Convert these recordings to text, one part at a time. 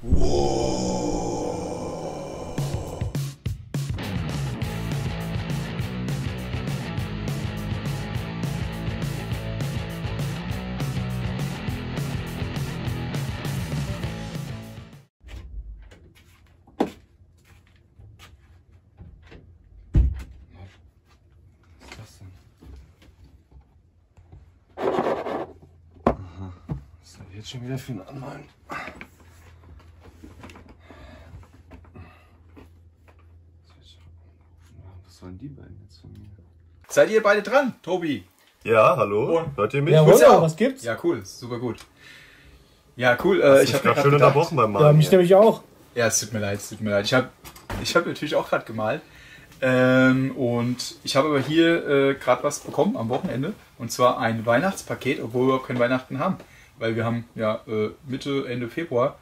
Wow. Was ist das denn? Aha. Was ist denn jetzt schon wieder für ein Anmalen? Die beiden jetzt von mir. Seid ihr beide dran, Tobi? Ja, hallo. Und hört ihr mich? Ja, ja, was gibt's? Ja, cool, super gut. Ja, cool. Ich habe gerade schön unterbrochen beim Malen. Ja, mich nämlich auch. Ja, es tut mir leid, es tut mir leid. Ich hab natürlich auch gerade gemalt. Und ich habe aber hier gerade was bekommen am Wochenende. Und zwar ein Weihnachtspaket, obwohl wir überhaupt kein Weihnachten haben. Weil wir haben ja Mitte, Ende Februar.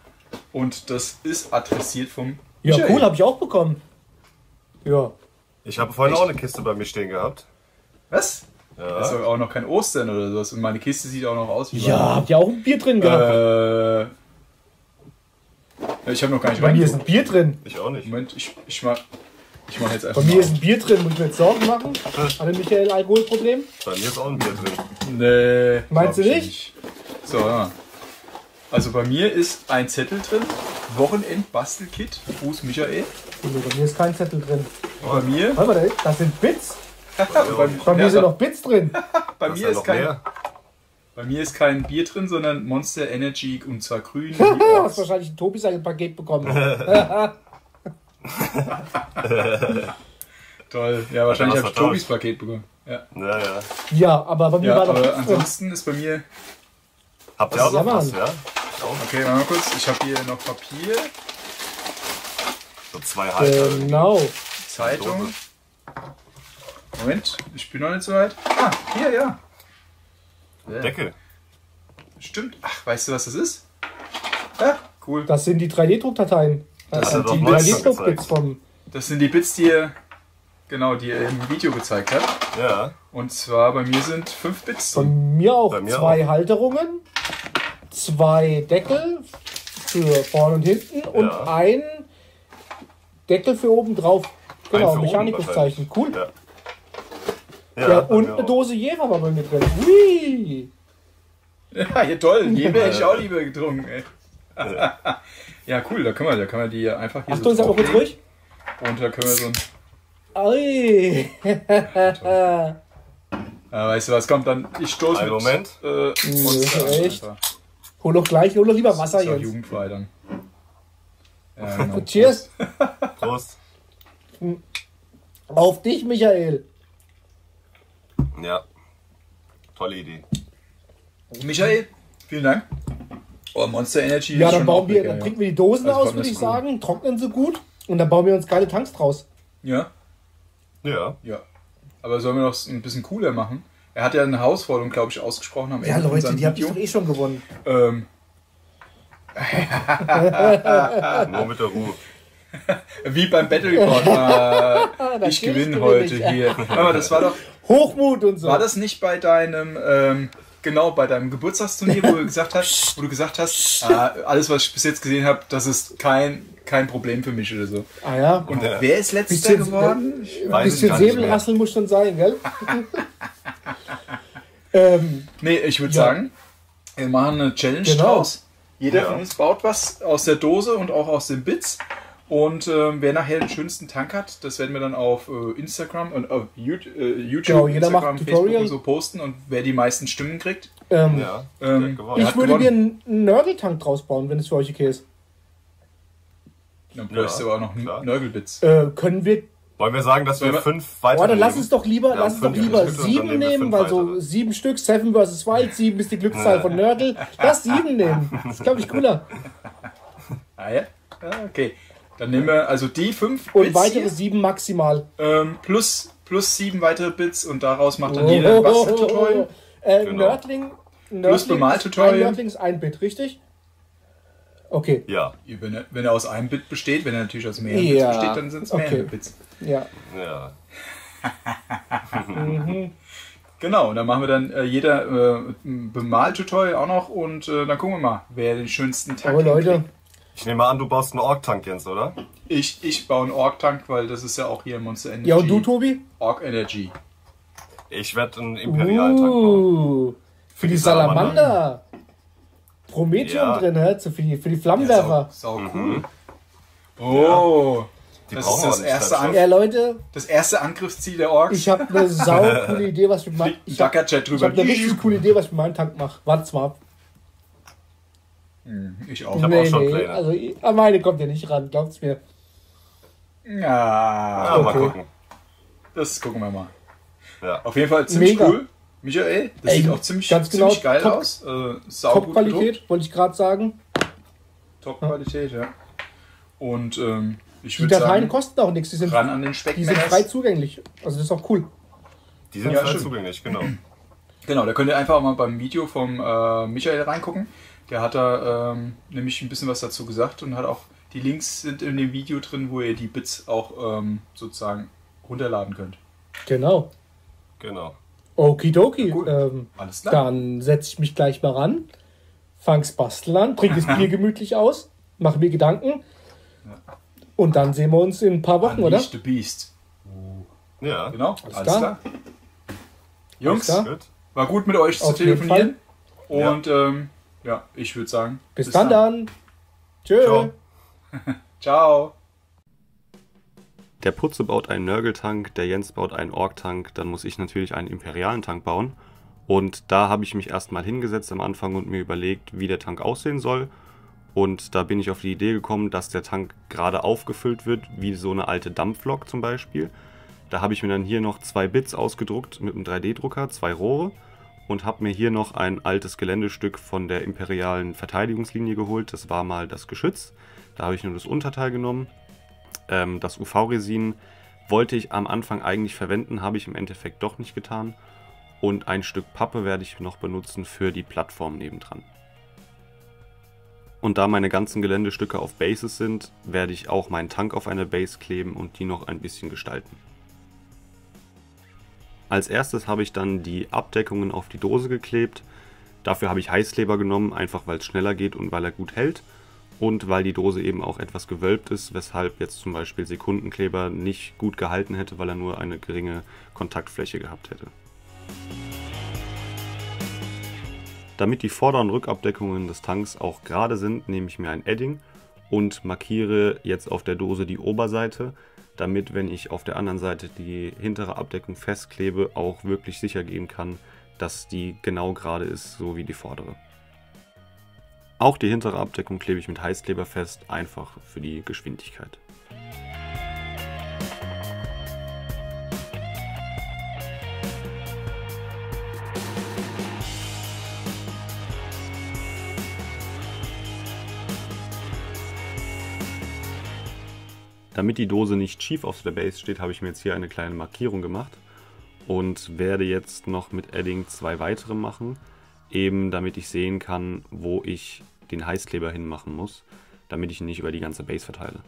Und das ist adressiert vom Michael. Ja, cool, habe ich auch bekommen. Ja. Ich habe vorhin auch eine Kiste bei mir stehen gehabt. Was? Ja. Das ist auch noch kein Ostern oder sowas. Und meine Kiste sieht auch noch aus wie... Ja, habt ihr auch ein Bier drin gehabt? Ich habe noch gar nicht reingeguckt. Bei mir ist ein Bier drin. Ich auch nicht. Moment, ich mach jetzt einfach... Bei mir ist ein Bier drin. Muss ich mir jetzt Sorgen machen? Hatte Michael ein Alkoholproblem? Bei mir ist auch ein Bier drin. Nee. Meinst du nicht? So, ja. Also bei mir ist ein Zettel drin. Wochenend-Bastelkit. Fuß Michael. Also bei mir ist kein Zettel drin. Bei mir? Das sind Bits. Bei mir sind noch Bits drin. Bei mir ist kein Bier drin, sondern Monster Energy und zwar grün. Du hast wahrscheinlich ein Tobi sein Paket bekommen. Toll. Ja, wahrscheinlich habe ich Tobis Paket bekommen. Ja, ja aber bei mir war noch ansonsten ist bei mir... Habt ihr auch noch was, ja? Okay, warte mal kurz. Ich habe hier noch Papier. So zwei Halter. Genau. Zeitung. Moment, ich bin noch nicht so weit. Ah, hier, ja. Deckel. Stimmt. Ach, weißt du, was das ist? Ja, cool. Das sind die 3D-Druckdateien. Das sind die Bits, die ihr, genau, die ihr im Video gezeigt habt. Ja. Und zwar bei mir sind 5 Bits. Bei mir auch. Bei mir zwei auch. Halterungen, 2 Deckel für vorne und hinten und ein Deckel für oben drauf. Genau, Mechanikus-Zeichen. Cool. Ja, ja, ja und eine Dose Jever war bei mir drin. Hui! Ja, ja toll. Jever hätte ich auch lieber getrunken. Ey. Ja. Ja, cool. Da können wir die einfach hier Achtung, so sag mal kurz ruhig. Und da können wir so ein... Ui! Ja, weißt du was, kommt dann... Ich stoße mit... Moment. Echt. Hol doch lieber Wasser jetzt. Jugendfrei dann. Ja, genau. Cheers! Prost! Auf dich, Michael! Ja, tolle Idee. Michael, vielen Dank. Oh, Monster Energy. Ja, dann trinken wir die Dosen aus, würde ich sagen. Trocknen sie gut und dann bauen wir uns geile Tanks draus. Ja. Ja. Ja. Aber sollen wir noch ein bisschen cooler machen? Er hat ja eine Herausforderung, glaube ich, ausgesprochen am Ende. Ja, Leute, die habe ich doch eh schon gewonnen. Nur mit der Ruhe. Wie beim Battle Report. Ich gewinne heute hier. Aber das war doch Hochmut und so. War das nicht bei deinem bei deinem Geburtstagsturnier, wo du gesagt hast, alles was ich bis jetzt gesehen habe, das ist kein Problem für mich oder so. Ah ja. Und wer ist letzter geworden? Ein bisschen Säbelrasseln muss schon sein, gell? Nee, ich würde sagen, wir machen eine Challenge draus. Jeder von uns baut was aus der Dose und auch aus den Bits. Und wer nachher den schönsten Tank hat, das werden wir dann auf Instagram und auf YouTube, genau, Instagram, Facebook und so posten. Und wer die meisten Stimmen kriegt, ich würde mir einen Nördeltank draus bauen, wenn es für euch okay ist. Dann bräuchst du aber noch Nörgelbits. Wollen wir sagen, dass wir 5 weiter nehmen? Dann lass uns doch lieber 7 nehmen, weil so 7 Stück, 7 vs. Wild, 7 ist die Glückszahl von Nördel. Lass 7 nehmen, das ist glaube ich cooler. Ah ja? Okay. Dann nehmen wir also die 5 Bits und weitere 7 maximal. Plus 7 weitere Bits und daraus macht dann jeder Basteltutorial. Nerdling plus Bemaltutorial. Nerdling ist ein Bit, richtig? Okay. Ja. Wenn er aus einem Bit besteht, wenn er natürlich aus mehreren Bits besteht, dann sind es mehrere Bits. Ja. Ja. Genau, dann machen wir dann jeder Bemaltutorial auch noch und dann gucken wir mal, wer den schönsten Tag kriegt. Ich nehme an, du baust einen Ork-Tank, Jens, oder? Ich baue einen Ork-Tank, weil das ist ja auch hier Monster Energy. Ja, und du, Tobi? Ork-Energy. Ich werde einen Imperial-Tank bauen. Für die Salamander. Prometheum ja. Drin, hä? Für die Flammenwerfer. Ja, sau cool. Oh. Ja. Das ist das erste Angriff. Ja, Leute. Das erste Angriffsziel der Orks. Ich habe eine sau coole Idee, was ich mit meinem... Tank mache. Warte mal ab. Ich auch. Ich habe auch schon Pläne. Also, an meine kommt ihr nicht ran, glaubt's mir. Ja, okay. Mal gucken. Das gucken wir mal. Ja. Auf jeden Fall ziemlich mega. Cool. Michael, das sieht auch ziemlich geil aus. Top-Qualität, wollte ich gerade sagen. Top-Qualität, ja. Und ich würde sagen... Die Dateien kosten auch nichts. Die sind frei zugänglich. Also das ist auch cool. Die sind frei zugänglich, genau. Genau, da könnt ihr einfach mal beim Video vom Michael reingucken. Der hat da nämlich ein bisschen was dazu gesagt und hat auch... Die Links sind in dem Video drin, wo ihr die Bits auch sozusagen runterladen könnt. Genau. Genau. Okidoki. Alles klar. Dann setze ich mich gleich mal ran, fang's basteln an, bring das Bier gemütlich aus, mach mir Gedanken und dann sehen wir uns in ein paar Wochen, oder? The Beast. Ja, genau. Alles klar. Jungs, war gut mit euch zu telefonieren und ja, ich würde sagen, bis dann. Tschö. Ciao. Der Putze baut einen Nördeltank, der Jens baut einen Ork-Tank, dann muss ich natürlich einen imperialen Tank bauen. Und da habe ich mich erstmal hingesetzt am Anfang und mir überlegt, wie der Tank aussehen soll. Und da bin ich auf die Idee gekommen, dass der Tank gerade aufgefüllt wird, wie so eine alte Dampflok zum Beispiel. Da habe ich mir dann hier noch 2 Bits ausgedruckt mit einem 3D-Drucker, 2 Rohre. Und habe mir hier noch ein altes Geländestück von der imperialen Verteidigungslinie geholt. Das war mal das Geschütz. Da habe ich nur das Unterteil genommen. Das UV-Resin wollte ich am Anfang eigentlich verwenden, habe ich im Endeffekt doch nicht getan. Und ein Stück Pappe werde ich noch benutzen für die Plattform nebendran. Und da meine ganzen Geländestücke auf Bases sind, werde ich auch meinen Tank auf eine Base kleben und die noch ein bisschen gestalten. Als erstes habe ich dann die Abdeckungen auf die Dose geklebt. Dafür habe ich Heißkleber genommen, einfach weil es schneller geht und weil er gut hält. Und weil die Dose eben auch etwas gewölbt ist, weshalb jetzt zum Beispiel Sekundenkleber nicht gut gehalten hätte, weil er nur eine geringe Kontaktfläche gehabt hätte. Damit die Vorder- und Rückabdeckungen des Tanks auch gerade sind, nehme ich mir ein Edding und markiere jetzt auf der Dose die Oberseite, damit, wenn ich auf der anderen Seite die hintere Abdeckung festklebe, auch wirklich sicher gehen kann, dass die genau gerade ist, so wie die vordere. Auch die hintere Abdeckung klebe ich mit Heißkleber fest, einfach für die Geschwindigkeit. Damit die Dose nicht schief auf der Base steht, habe ich mir jetzt hier eine kleine Markierung gemacht und werde jetzt noch mit Edding 2 weitere machen. Eben damit ich sehen kann, wo ich den Heißkleber hinmachen muss, damit ich ihn nicht über die ganze Base verteile.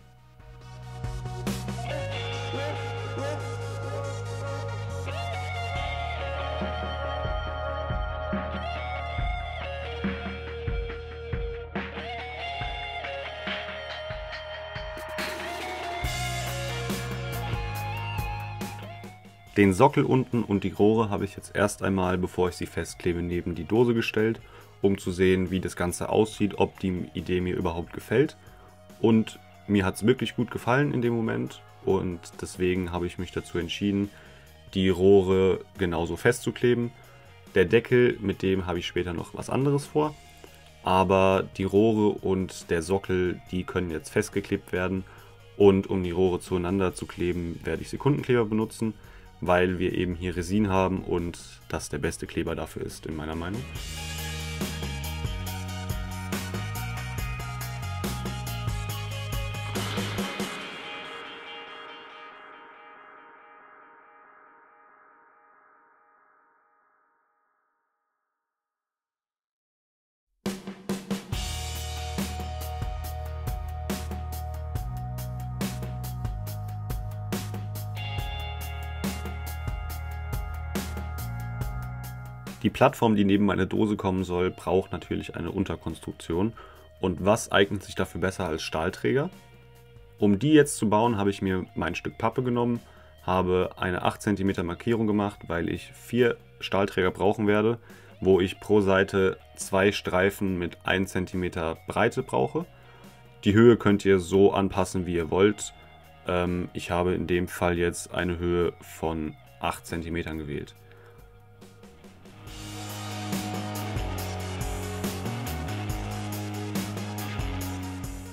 Den Sockel unten und die Rohre habe ich jetzt erst einmal, bevor ich sie festklebe, neben die Dose gestellt, um zu sehen, wie das Ganze aussieht, ob die Idee mir überhaupt gefällt. Und mir hat es wirklich gut gefallen in dem Moment und deswegen habe ich mich dazu entschieden, die Rohre genauso festzukleben. Der Deckel, mit dem habe ich später noch was anderes vor, aber die Rohre und der Sockel, die können jetzt festgeklebt werden. Und um die Rohre zueinander zu kleben, werde ich Sekundenkleber benutzen, weil wir eben hier Resin haben und das der beste Kleber dafür ist, in meiner Meinung. Die Plattform, die neben meine Dose kommen soll, braucht natürlich eine Unterkonstruktion Und was eignet sich dafür besser als Stahlträger? Um die jetzt zu bauen, habe ich mir mein Stück Pappe genommen, habe eine 8 cm Markierung gemacht, weil ich 4 Stahlträger brauchen werde, wo ich pro Seite 2 Streifen mit 1 cm Breite brauche. Die Höhe könnt ihr so anpassen, wie ihr wollt. Ich habe in dem Fall jetzt eine Höhe von 8 cm gewählt.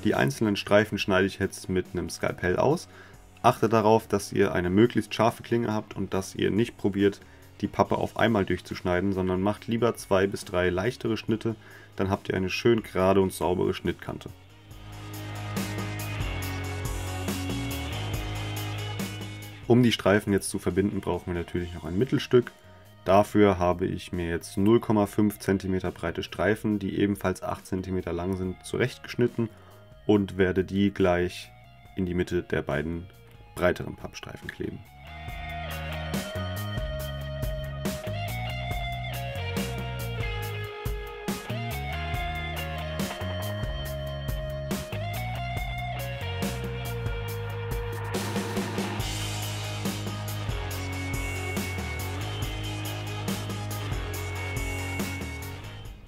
Die einzelnen Streifen schneide ich jetzt mit einem Skalpell aus. Achtet darauf, dass ihr eine möglichst scharfe Klinge habt und dass ihr nicht probiert, die Pappe auf einmal durchzuschneiden, sondern macht lieber 2 bis 3 leichtere Schnitte, dann habt ihr eine schön gerade und saubere Schnittkante. Um die Streifen jetzt zu verbinden, brauchen wir natürlich noch ein Mittelstück. Dafür habe ich mir jetzt 0,5 cm breite Streifen, die ebenfalls 8 cm lang sind, zurechtgeschnitten. Und werde die gleich in die Mitte der beiden breiteren Pappstreifen kleben.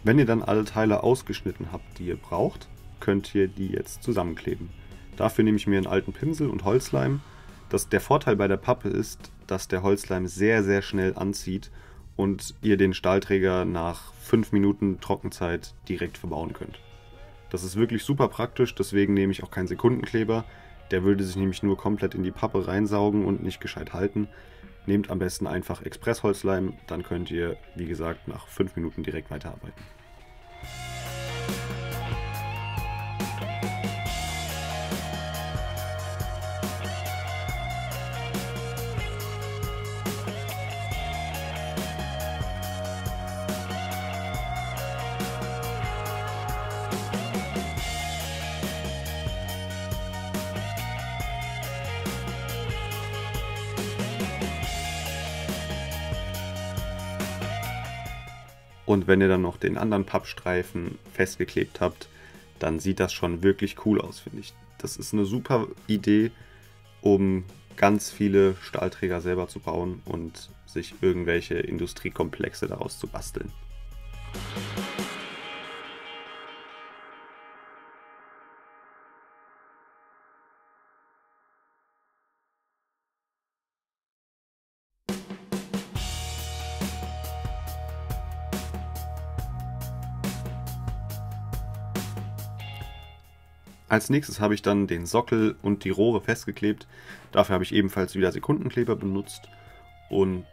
Wenn ihr dann alle Teile ausgeschnitten habt, die ihr braucht, könnt ihr die jetzt zusammenkleben. Dafür nehme ich mir einen alten Pinsel und Holzleim. Der Vorteil bei der Pappe ist, dass der Holzleim sehr, sehr schnell anzieht und ihr den Stahlträger nach 5 Minuten Trockenzeit direkt verbauen könnt. Das ist wirklich super praktisch, deswegen nehme ich auch keinen Sekundenkleber. Der würde sich nämlich nur komplett in die Pappe reinsaugen und nicht gescheit halten. Nehmt am besten einfach Expressholzleim, dann könnt ihr, wie gesagt, nach 5 Minuten direkt weiterarbeiten. Und wenn ihr dann noch den anderen Pappstreifen festgeklebt habt, dann sieht das schon wirklich cool aus, finde ich. Das ist eine super Idee, um ganz viele Stahlträger selber zu bauen und sich irgendwelche Industriekomplexe daraus zu basteln. Als nächstes habe ich dann den Sockel und die Rohre festgeklebt. Dafür habe ich ebenfalls wieder Sekundenkleber benutzt. Und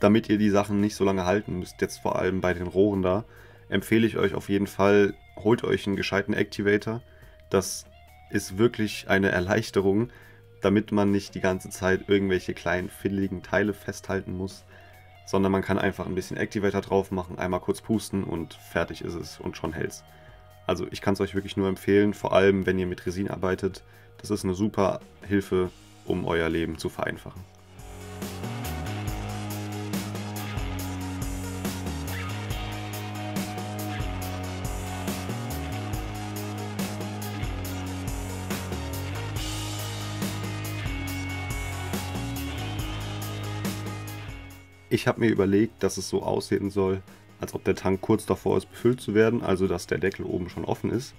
damit ihr die Sachen nicht so lange halten müsst, jetzt vor allem bei den Rohren da, empfehle ich euch auf jeden Fall, holt euch einen gescheiten Activator. Das ist wirklich eine Erleichterung, damit man nicht die ganze Zeit irgendwelche kleinen fiddeligen Teile festhalten muss, sondern man kann einfach ein bisschen Activator drauf machen, einmal kurz pusten und fertig ist es und schon hält's. Also ich kann es euch wirklich nur empfehlen, vor allem wenn ihr mit Resin arbeitet. Das ist eine super Hilfe, um euer Leben zu vereinfachen. Ich habe mir überlegt, dass es so aussehen soll, als ob der Tank kurz davor ist, befüllt zu werden, also dass der Deckel oben schon offen ist.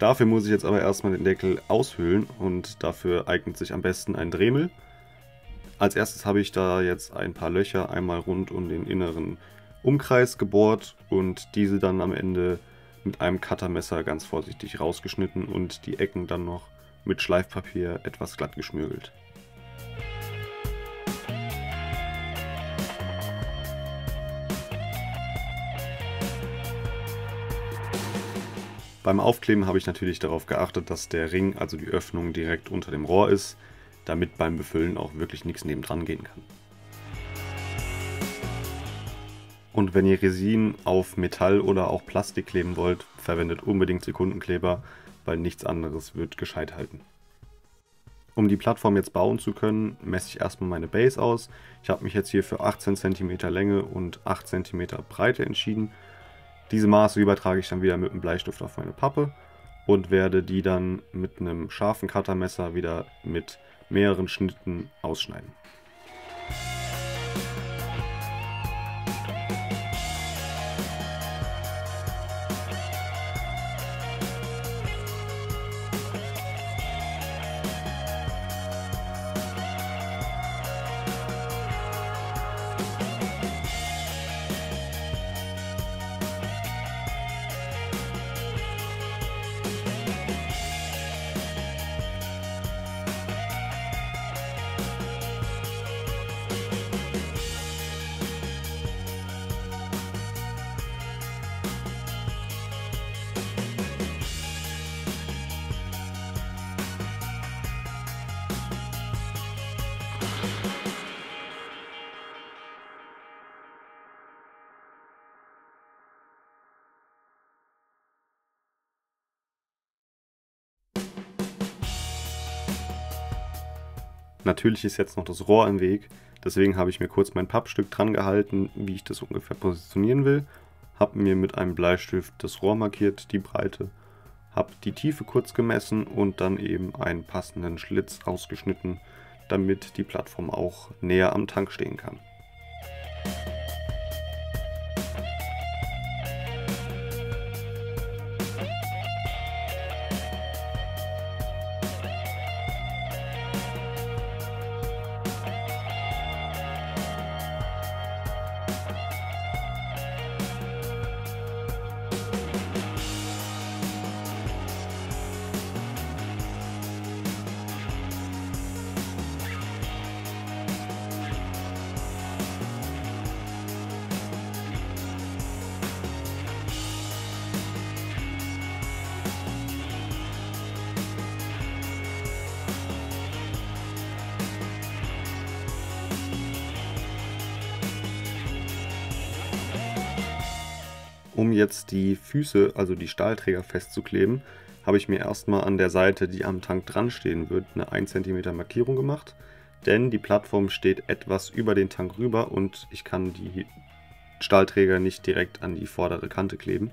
Dafür muss ich jetzt aber erstmal den Deckel aushöhlen und dafür eignet sich am besten ein Dremel. Als erstes habe ich da jetzt ein paar Löcher einmal rund um den inneren Umkreis gebohrt und diese dann am Ende mit einem Cuttermesser ganz vorsichtig rausgeschnitten und die Ecken dann noch mit Schleifpapier etwas glatt geschmürgelt. Beim Aufkleben habe ich natürlich darauf geachtet, dass der Ring, also die Öffnung, direkt unter dem Rohr ist, damit beim Befüllen auch wirklich nichts nebendran gehen kann. Und wenn ihr Resin auf Metall oder auch Plastik kleben wollt, verwendet unbedingt Sekundenkleber, weil nichts anderes wird gescheit halten. Um die Plattform jetzt bauen zu können, messe ich erstmal meine Base aus. Ich habe mich jetzt hier für 18 cm Länge und 8 cm Breite entschieden. Diese Maße übertrage ich dann wieder mit einem Bleistift auf meine Pappe und werde die dann mit einem scharfen Cuttermesser wieder mit mehreren Schnitten ausschneiden. Natürlich ist jetzt noch das Rohr im Weg, deswegen habe ich mir kurz mein Pappstück dran gehalten, wie ich das ungefähr positionieren will, habe mir mit einem Bleistift das Rohr markiert, die Breite, habe die Tiefe kurz gemessen und dann eben einen passenden Schlitz ausgeschnitten, damit die Plattform auch näher am Tank stehen kann. Um jetzt die Füße, also die Stahlträger, festzukleben, habe ich mir erstmal an der Seite, die am Tank dran stehen wird, eine 1 cm Markierung gemacht, denn die Plattform steht etwas über den Tank rüber und ich kann die Stahlträger nicht direkt an die vordere Kante kleben.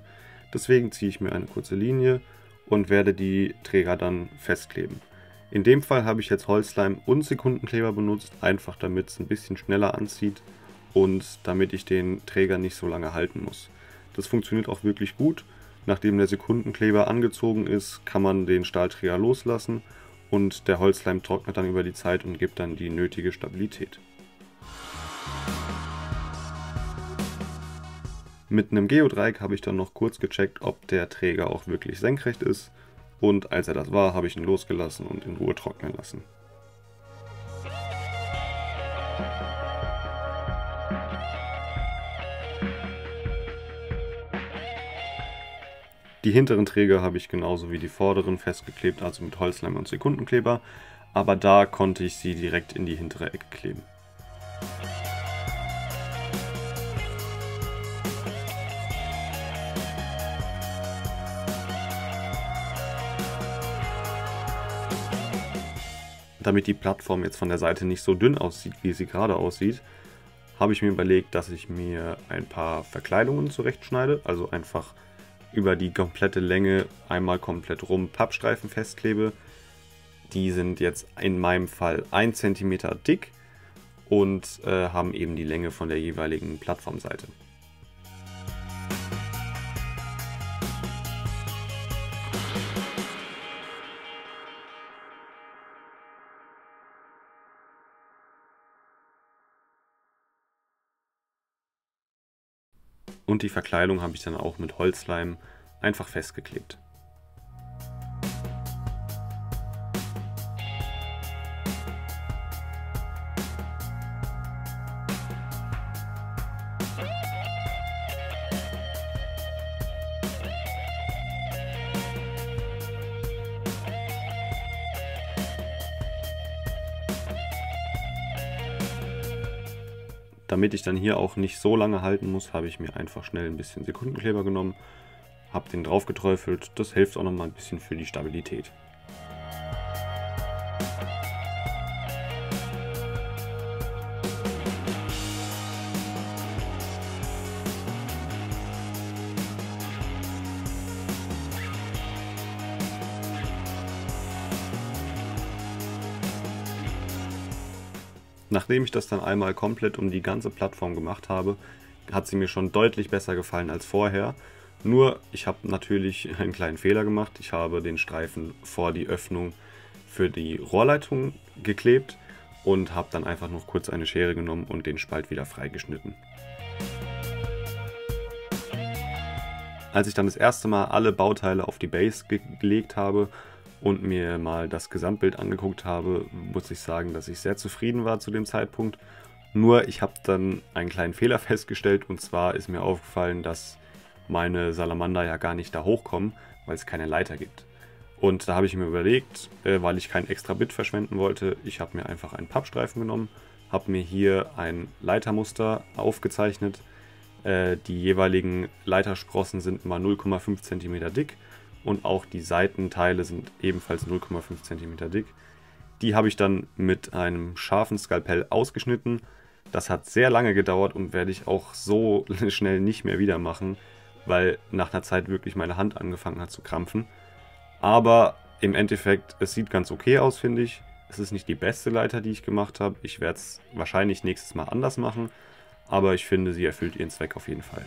Deswegen ziehe ich mir eine kurze Linie und werde die Träger dann festkleben. In dem Fall habe ich jetzt Holzleim und Sekundenkleber benutzt, einfach damit es ein bisschen schneller anzieht und damit ich den Träger nicht so lange halten muss. Das funktioniert auch wirklich gut. Nachdem der Sekundenkleber angezogen ist, kann man den Stahlträger loslassen und der Holzleim trocknet dann über die Zeit und gibt dann die nötige Stabilität. Mit einem Geodreieck habe ich dann noch kurz gecheckt, ob der Träger auch wirklich senkrecht ist, und als er das war, habe ich ihn losgelassen und in Ruhe trocknen lassen. Die hinteren Träger habe ich genauso wie die vorderen festgeklebt, also mit Holzleim und Sekundenkleber, aber da konnte ich sie direkt in die hintere Ecke kleben. Damit die Plattform jetzt von der Seite nicht so dünn aussieht, wie sie gerade aussieht, habe ich mir überlegt, dass ich mir ein paar Verkleidungen zurechtschneide, also einfach über die komplette Länge einmal komplett rum Pappstreifen festklebe. Die sind jetzt in meinem Fall 1 cm dick und haben eben die Länge von der jeweiligen Plattformseite. Und die Verkleidung habe ich dann auch mit Holzleim einfach festgeklebt. Damit ich dann hier auch nicht so lange halten muss, habe ich mir einfach schnell ein bisschen Sekundenkleber genommen, habe den drauf geträufelt, das hilft auch nochmal ein bisschen für die Stabilität. Nachdem ich das dann einmal komplett um die ganze Plattform gemacht habe, hat sie mir schon deutlich besser gefallen als vorher. Nur, ich habe natürlich einen kleinen Fehler gemacht. Ich habe den Streifen vor die Öffnung für die Rohrleitung geklebt und habe dann einfach noch kurz eine Schere genommen und den Spalt wieder freigeschnitten. Als ich dann das erste Mal alle Bauteile auf die Base gelegt habe und mir mal das Gesamtbild angeguckt habe, muss ich sagen, dass ich sehr zufrieden war zu dem Zeitpunkt. Nur ich habe dann einen kleinen Fehler festgestellt, und zwar ist mir aufgefallen, dass meine Salamander ja gar nicht da hochkommen, weil es keine Leiter gibt. Und da habe ich mir überlegt, weil ich kein extra Bit verschwenden wollte, ich habe mir einfach einen Pappstreifen genommen, habe mir hier ein Leitermuster aufgezeichnet. Die jeweiligen Leitersprossen sind immer 0,5 cm dick und auch die Seitenteile sind ebenfalls 0,5 cm dick. Die habe ich dann mit einem scharfen Skalpell ausgeschnitten. Das hat sehr lange gedauert und werde ich auch so schnell nicht mehr wieder machen, weil nach einer Zeit wirklich meine Hand angefangen hat zu krampfen. Aber im Endeffekt, es sieht ganz okay aus, finde ich. Es ist nicht die beste Leiter, die ich gemacht habe. Ich werde es wahrscheinlich nächstes Mal anders machen, aber ich finde, sie erfüllt ihren Zweck auf jeden Fall.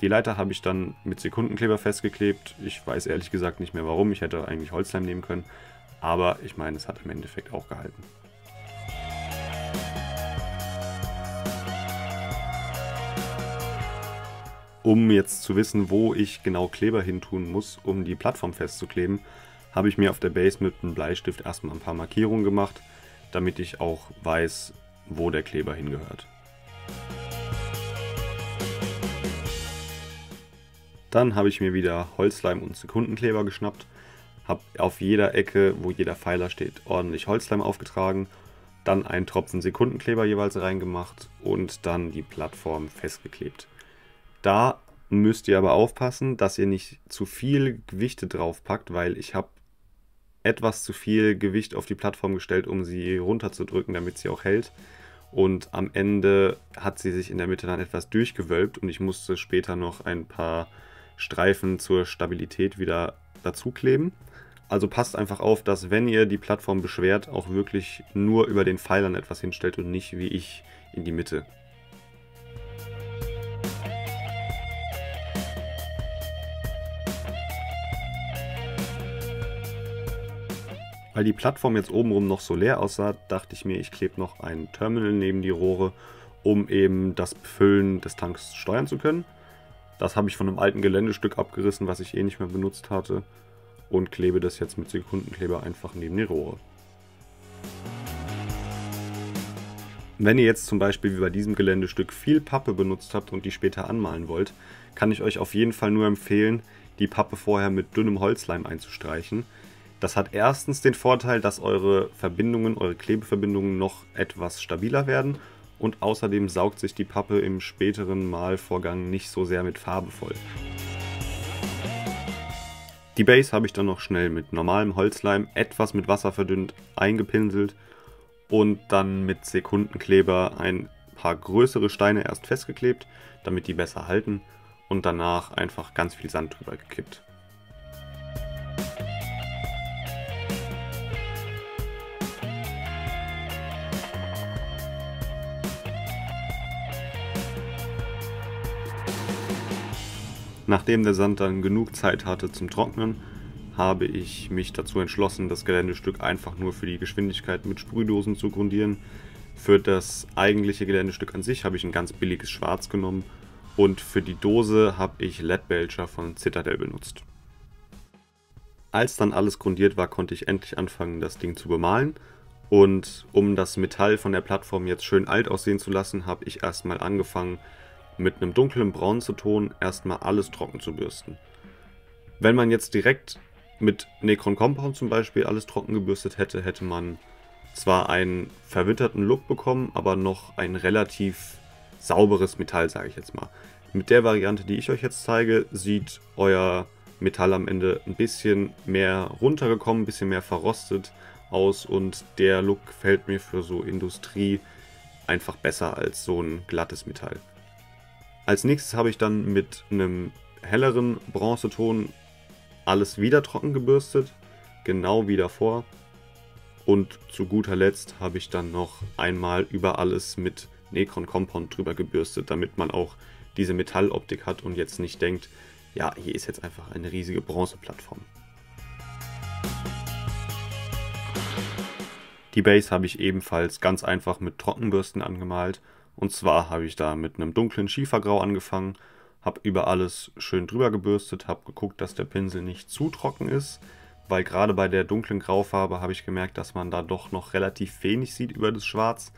Die Leiter habe ich dann mit Sekundenkleber festgeklebt. Ich weiß ehrlich gesagt nicht mehr warum. Ich hätte eigentlich Holzleim nehmen können, aber ich meine, es hat im Endeffekt auch gehalten. Um jetzt zu wissen, wo ich genau Kleber hin tun muss, um die Plattform festzukleben, habe ich mir auf der Base mit einem Bleistift erstmal ein paar Markierungen gemacht, damit ich auch weiß, wo der Kleber hingehört. Dann habe ich mir wieder Holzleim und Sekundenkleber geschnappt, habe auf jeder Ecke, wo jeder Pfeiler steht, ordentlich Holzleim aufgetragen, dann einen Tropfen Sekundenkleber jeweils reingemacht und dann die Plattform festgeklebt. Da müsst ihr aber aufpassen, dass ihr nicht zu viel Gewichte drauf packt, weil ich habe etwas zu viel Gewicht auf die Plattform gestellt, um sie runterzudrücken, damit sie auch hält. Und am Ende hat sie sich in der Mitte dann etwas durchgewölbt und ich musste später noch ein paar Streifen zur Stabilität wieder dazukleben. Also passt einfach auf, dass wenn ihr die Plattform beschwert, auch wirklich nur über den Pfeilern etwas hinstellt und nicht wie ich in die Mitte. Weil die Plattform jetzt obenrum noch so leer aussah, dachte ich mir, ich klebe noch ein Terminal neben die Rohre, um eben das Befüllen des Tanks steuern zu können. Das habe ich von einem alten Geländestück abgerissen, was ich eh nicht mehr benutzt hatte, und klebe das jetzt mit Sekundenkleber einfach neben die Rohre. Wenn ihr jetzt zum Beispiel wie bei diesem Geländestück viel Pappe benutzt habt und die später anmalen wollt, kann ich euch auf jeden Fall nur empfehlen, die Pappe vorher mit dünnem Holzleim einzustreichen. Das hat erstens den Vorteil, dass eure Verbindungen, eure Klebeverbindungen noch etwas stabiler werden, und außerdem saugt sich die Pappe im späteren Malvorgang nicht so sehr mit Farbe voll. Die Base habe ich dann noch schnell mit normalem Holzleim, etwas mit Wasser verdünnt, eingepinselt und dann mit Sekundenkleber ein paar größere Steine erst festgeklebt, damit die besser halten, und danach einfach ganz viel Sand drüber gekippt. Nachdem der Sand dann genug Zeit hatte zum Trocknen, habe ich mich dazu entschlossen, das Geländestück einfach nur für die Geschwindigkeit mit Sprühdosen zu grundieren. Für das eigentliche Geländestück an sich habe ich ein ganz billiges Schwarz genommen und für die Dose habe ich Leadbelcher von Citadel benutzt. Als dann alles grundiert war, konnte ich endlich anfangen, das Ding zu bemalen, und um das Metall von der Plattform jetzt schön alt aussehen zu lassen, habe ich erstmal angefangen, mit einem dunklen Bronzeton erstmal alles trocken zu bürsten. Wenn man jetzt direkt mit Necron Compound zum Beispiel alles trocken gebürstet hätte, hätte man zwar einen verwitterten Look bekommen, aber noch ein relativ sauberes Metall, sage ich jetzt mal. Mit der Variante, die ich euch jetzt zeige, sieht euer Metall am Ende ein bisschen mehr runtergekommen, ein bisschen mehr verrostet aus, und der Look gefällt mir für so Industrie einfach besser als so ein glattes Metall. Als nächstes habe ich dann mit einem helleren Bronzeton alles wieder trocken gebürstet, genau wie davor, Und zu guter Letzt habe ich dann noch einmal über alles mit Necron Compound drüber gebürstet, damit man auch diese Metalloptik hat und jetzt nicht denkt, ja, hier ist jetzt einfach eine riesige Bronzeplattform. Die Base habe ich ebenfalls ganz einfach mit Trockenbürsten angemalt. Und zwar habe ich da mit einem dunklen Schiefergrau angefangen, habe über alles schön drüber gebürstet, habe geguckt, dass der Pinsel nicht zu trocken ist, weil gerade bei der dunklen Graufarbe habe ich gemerkt, dass man da doch noch relativ wenig sieht über das Schwarz.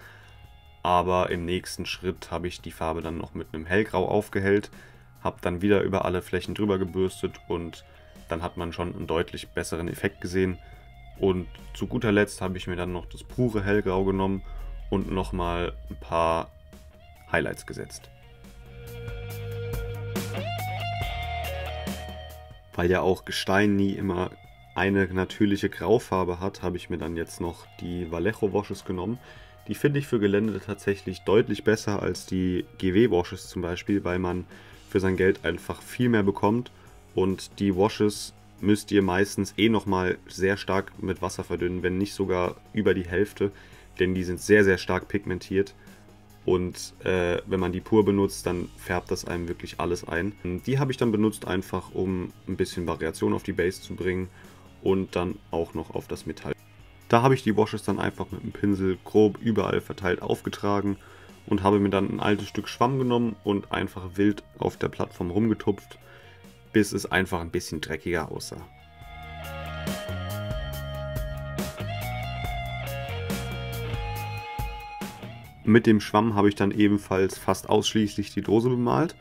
Aber im nächsten Schritt habe ich die Farbe dann noch mit einem Hellgrau aufgehellt, habe dann wieder über alle Flächen drüber gebürstet und dann hat man schon einen deutlich besseren Effekt gesehen. Und zu guter Letzt habe ich mir dann noch das pure Hellgrau genommen und nochmal ein paar Highlights gesetzt. Weil ja auch Gestein nie immer eine natürliche Graufarbe hat, habe ich mir dann jetzt noch die Vallejo Washes genommen. Die finde ich für Gelände tatsächlich deutlich besser als die GW Washes zum Beispiel, weil man für sein Geld einfach viel mehr bekommt und die Washes müsst ihr meistens nochmal sehr stark mit Wasser verdünnen, wenn nicht sogar über die Hälfte, denn die sind sehr, sehr stark pigmentiert. Und wenn man die pur benutzt, dann färbt das einem wirklich alles ein. Die habe ich dann benutzt einfach, um ein bisschen Variation auf die Base zu bringen und dann auch noch auf das Metall. Da habe ich die Washes dann einfach mit dem Pinsel grob überall verteilt aufgetragen und habe mir dann ein altes Stück Schwamm genommen und einfach wild auf der Plattform rumgetupft, bis es einfach ein bisschen dreckiger aussah. Mit dem Schwamm habe ich dann ebenfalls fast ausschließlich die Dose bemalt.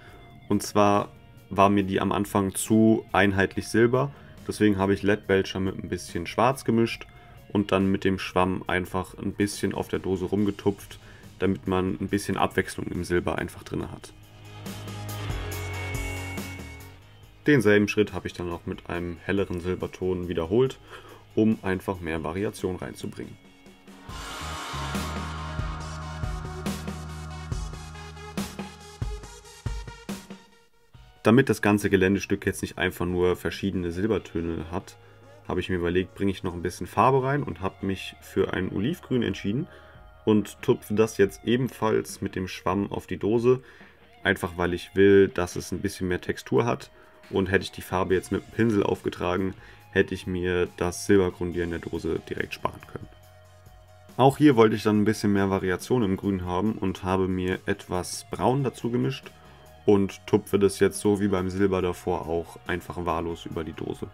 Und zwar war mir die am Anfang zu einheitlich silber. Deswegen habe ich Leadbelcher mit ein bisschen schwarz gemischt und dann mit dem Schwamm einfach ein bisschen auf der Dose rumgetupft, damit man ein bisschen Abwechslung im Silber einfach drin hat. Denselben Schritt habe ich dann noch mit einem helleren Silberton wiederholt, um einfach mehr Variation reinzubringen. Damit das ganze Geländestück jetzt nicht einfach nur verschiedene Silbertöne hat, habe ich mir überlegt, bringe ich noch ein bisschen Farbe rein und habe mich für ein Olivgrün entschieden und tupfe das jetzt ebenfalls mit dem Schwamm auf die Dose, einfach weil ich will, dass es ein bisschen mehr Textur hat. Und hätte ich die Farbe jetzt mit dem Pinsel aufgetragen, hätte ich mir das Silbergrundieren der Dose direkt sparen können. Auch hier wollte ich dann ein bisschen mehr Variation im Grün haben und habe mir etwas Braun dazu gemischt und tupfe das jetzt so wie beim Silber davor auch einfach wahllos über die Dose.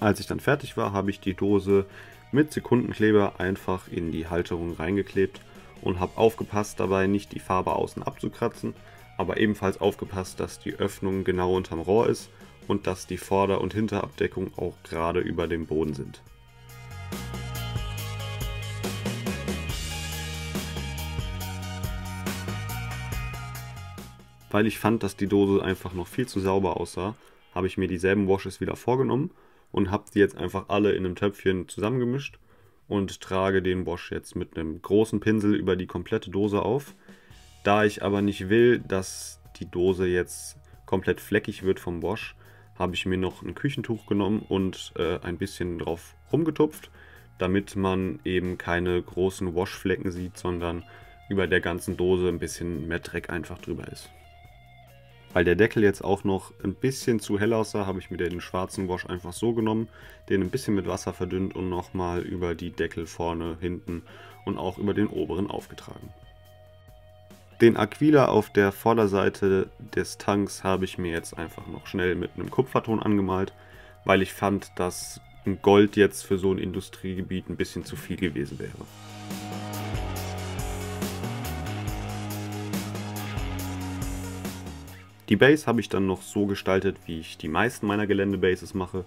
Als ich dann fertig war, habe ich die Dose mit Sekundenkleber einfach in die Halterung reingeklebt und habe aufgepasst dabei, nicht die Farbe außen abzukratzen, aber ebenfalls aufgepasst, dass die Öffnung genau unterm Rohr ist und dass die Vorder- und Hinterabdeckung auch gerade über dem Boden sind. Weil ich fand, dass die Dose einfach noch viel zu sauber aussah, habe ich mir dieselben Washes wieder vorgenommen und habe die jetzt einfach alle in einem Töpfchen zusammengemischt und trage den Wash jetzt mit einem großen Pinsel über die komplette Dose auf. Da ich aber nicht will, dass die Dose jetzt komplett fleckig wird vom Wash, habe ich mir noch ein Küchentuch genommen und ein bisschen drauf rumgetupft, damit man eben keine großen Washflecken sieht, sondern über der ganzen Dose ein bisschen mehr Dreck einfach drüber ist. Weil der Deckel jetzt auch noch ein bisschen zu hell aussah, habe ich mir den schwarzen Wash einfach so genommen, den ein bisschen mit Wasser verdünnt und nochmal über die Deckel vorne, hinten und auch über den oberen aufgetragen. Den Aquila auf der Vorderseite des Tanks habe ich mir jetzt einfach noch schnell mit einem Kupferton angemalt, weil ich fand, dass ein Gold jetzt für so ein Industriegebiet ein bisschen zu viel gewesen wäre. Die Base habe ich dann noch so gestaltet, wie ich die meisten meiner Geländebases mache.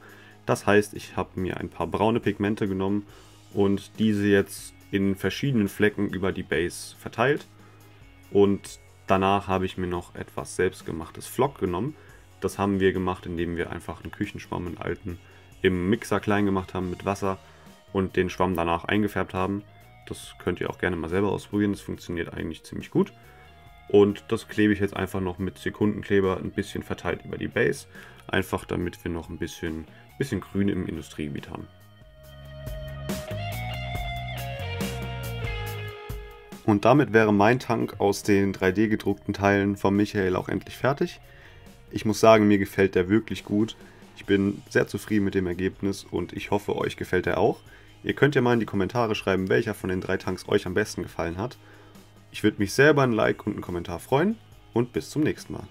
Das heißt, ich habe mir ein paar braune Pigmente genommen und diese jetzt in verschiedenen Flecken über die Base verteilt. Und danach habe ich mir noch etwas selbstgemachtes Flock genommen. Das haben wir gemacht, indem wir einfach einen Küchenschwamm in alten im Mixer klein gemacht haben mit Wasser und den Schwamm danach eingefärbt haben. Das könnt ihr auch gerne mal selber ausprobieren, das funktioniert eigentlich ziemlich gut. Und das klebe ich jetzt einfach noch mit Sekundenkleber ein bisschen verteilt über die Base, einfach damit wir noch ein bisschen Grün im Industriegebiet haben. Und damit wäre mein Tank aus den 3D gedruckten Teilen von Michael auch endlich fertig. Ich muss sagen, mir gefällt der wirklich gut. Ich bin sehr zufrieden mit dem Ergebnis und ich hoffe, euch gefällt er auch. Ihr könnt ja mal in die Kommentare schreiben, welcher von den 3 Tanks euch am besten gefallen hat. Ich würde mich sehr über ein Like und einen Kommentar freuen und bis zum nächsten Mal.